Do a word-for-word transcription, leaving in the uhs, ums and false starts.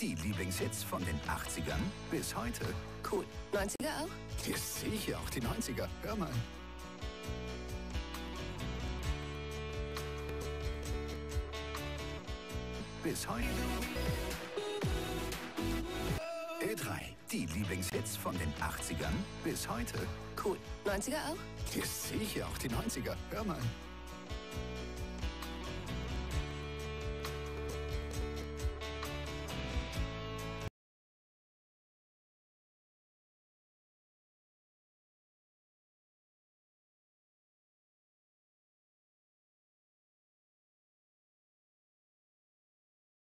Die Lieblingshits von den achtzigern bis heute. Cool. neunziger auch? Ja, sicher, auch die neunziger. Hör mal. Bis heute. Ö drei. Die Lieblingshits von den achtzigern bis heute. Cool. neunziger auch? Ja, sicher, auch die neunziger. Hör mal.